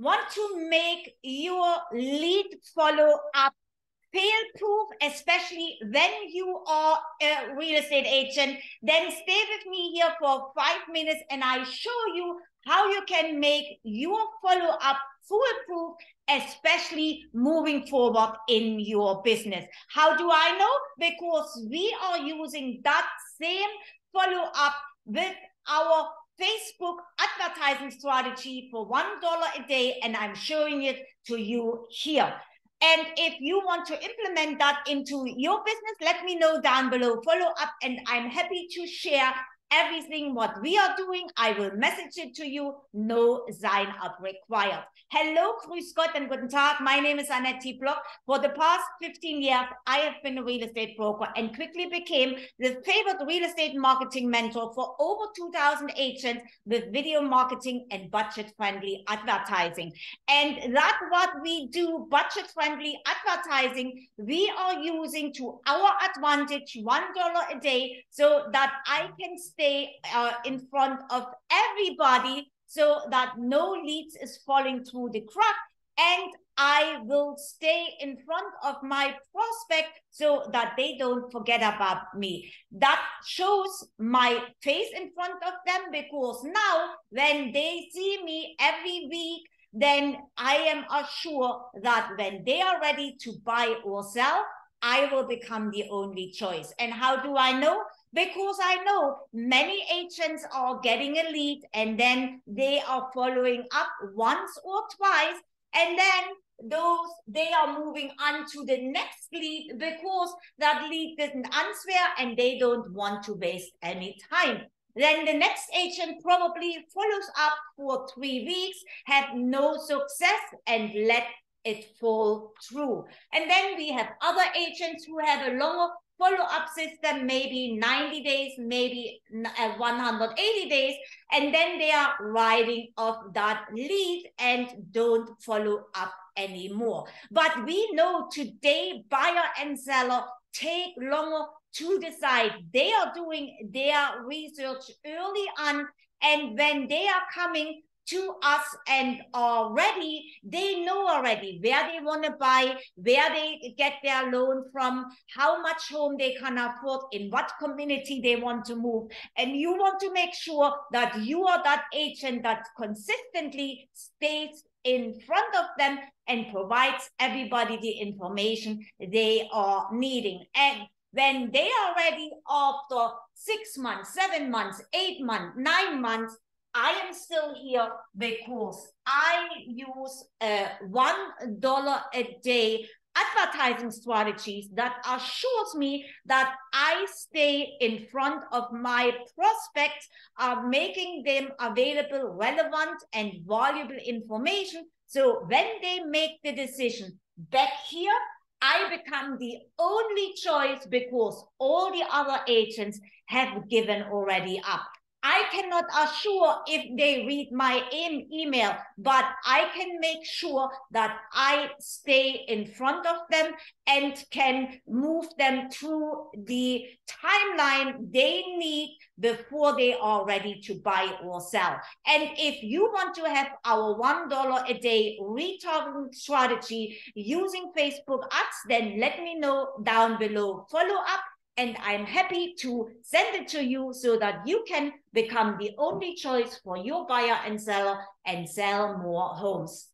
want to make your lead follow-up fail-proof, especially when you are a real estate agent, then stay with me here for 5 minutes and I show you how you can make your follow-up foolproof, especially moving forward in your business. How do I know? Because we are using that same follow-up with our Facebook advertising strategy for $1 a day, and I'm showing it to you here. And if you want to implement that into your business, let me know down below, follow up, and I'm happy to share everything what we are doing. I will message it to you, no sign up required. Hello, Grüß Gott and guten Tag. My name is Annette T. Block. For the past 15 years, I have been a real estate broker and quickly became the favorite real estate marketing mentor for over 2,000 agents with video marketing and budget-friendly advertising. And that's what we do, budget-friendly advertising, we are using to our advantage, $1 a day, so that I can stay in front of everybody so that no leads is falling through the crack, and I will stay in front of my prospect so that they don't forget about me. That shows my face in front of them, because now when they see me every week, then I am assured that when they are ready to buy or sell, I will become the only choice. And how do I know? Because I know many agents are getting a lead and then they are following up once or twice, and then they are moving on to the next lead because that lead didn't answer and they don't want to waste any time. Then the next agent probably follows up for 3 weeks, had no success, and let it fall through. And then we have other agents who have a longer follow-up system, maybe 90 days, maybe 180 days, and then they are riding off that lead and don't follow up anymore. But we know today buyer and seller take longer to decide. They are doing their research early on, and when they are coming to us and are ready, they know already where they want to buy, where they get their loan from, how much home they can afford, in what community they want to move. And you want to make sure that you are that agent that consistently stays in front of them and provides everybody the information they are needing. And when they are ready, after 6 months, 7 months, 8 months, 9 months, I am still here because I use $1 a day advertising strategies that assures me that I stay in front of my prospects, making them available, relevant and valuable information. So when they make the decision back here, I become the only choice because all the other agents have given already up. I cannot assure if they read my email, but I can make sure that I stay in front of them and can move them through the timeline they need before they are ready to buy or sell. And if you want to have our $1 a day retargeting strategy using Facebook ads, then let me know down below, follow up, and I'm happy to send it to you so that you can become the only choice for your buyer and seller and sell more homes.